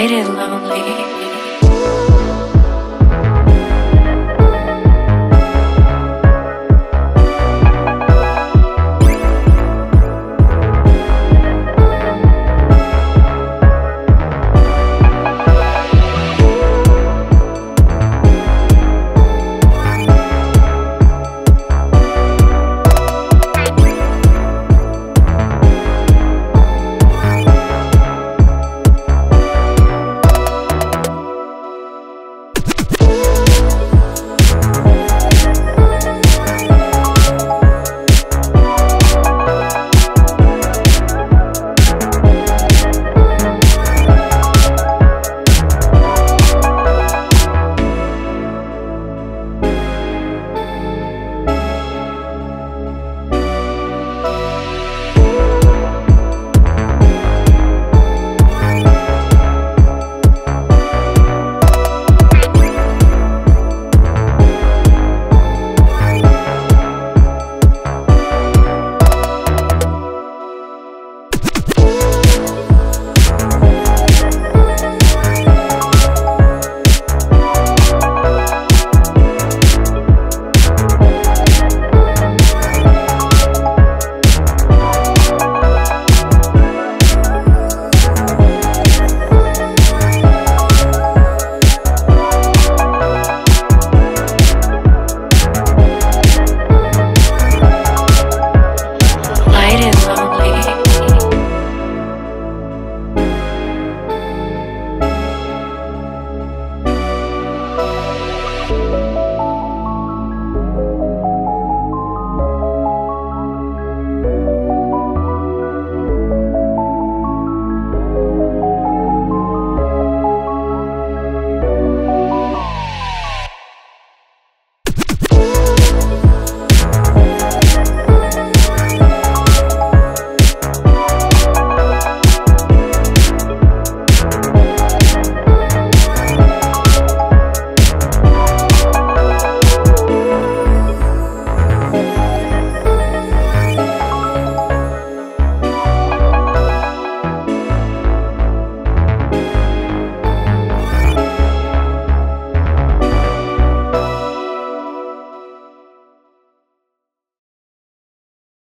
night is lonely.